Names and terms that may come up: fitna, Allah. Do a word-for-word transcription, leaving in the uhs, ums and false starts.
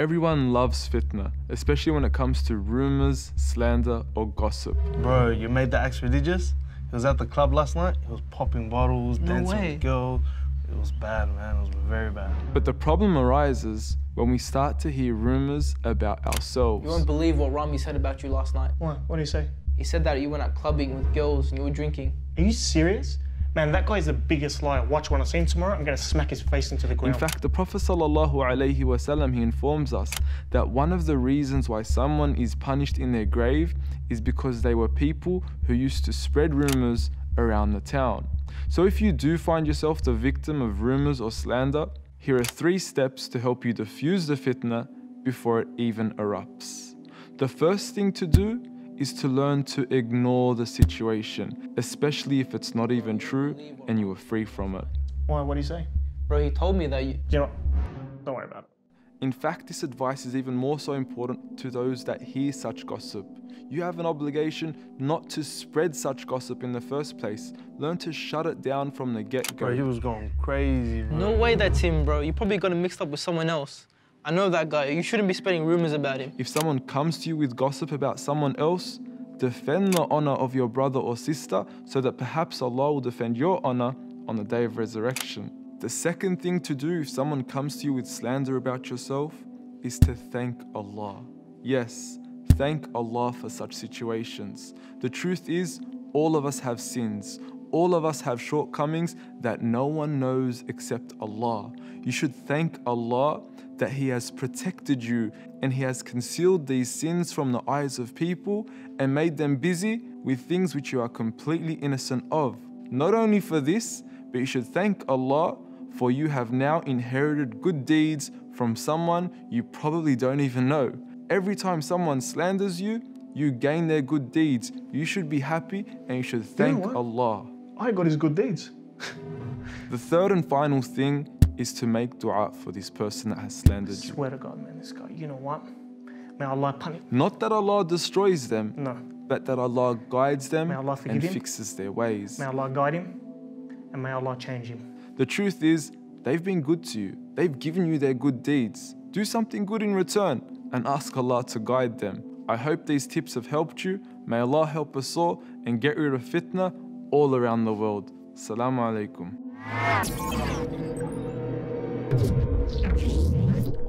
Everyone loves fitna, especially when it comes to rumors, slander, or gossip. Bro, you made that act religious? He was at the club last night, he was popping bottles, no dancing way. with girls. It was bad, man. It was very bad. But the problem arises when we start to hear rumors about ourselves. You won't believe what Rami said about you last night. What? What did he say? He said that you went out clubbing with girls and you were drinking. Are you serious? Man, that guy is the biggest liar. Watch, when I see him tomorrow, I'm going to smack his face into the ground. In fact, the Prophet ﷺ, he informs us that one of the reasons why someone is punished in their grave is because they were people who used to spread rumors around the town. So if you do find yourself the victim of rumors or slander, here are three steps to help you diffuse the fitna before it even erupts. The first thing to do is to learn to ignore the situation, especially if it's not even true and you were free from it. Why? What do you say? Bro, he told me that you... You know, don't worry about it. In fact, this advice is even more so important to those that hear such gossip. You have an obligation not to spread such gossip in the first place. Learn to shut it down from the get-go. Bro, he was going crazy, bro. No way that's him, bro. You probably got him mixed up with someone else. I know that guy. You shouldn't be spreading rumors about him. If someone comes to you with gossip about someone else, defend the honor of your brother or sister so that perhaps Allah will defend your honor on the day of resurrection. The second thing to do if someone comes to you with slander about yourself is to thank Allah. Yes, thank Allah for such situations. The truth is, all of us have sins. All of us have shortcomings that no one knows except Allah. You should thank Allah that He has protected you and He has concealed these sins from the eyes of people and made them busy with things which you are completely innocent of. Not only for this, but you should thank Allah, for you have now inherited good deeds from someone you probably don't even know. Every time someone slanders you, you gain their good deeds. You should be happy and you should thank you know Allah. I got his good deeds. The third and final thing is to make dua for this person that has slandered you. I swear to God, man, this guy, you know what? May Allah punish. Not that Allah destroys them, no. But that Allah guides them May Allah forgive and him. fixes their ways. May Allah guide him and may Allah change him. The truth is, they've been good to you. They've given you their good deeds. Do something good in return and ask Allah to guide them. I hope these tips have helped you. May Allah help us all and get rid of fitna all around the world. Assalamu alaikum.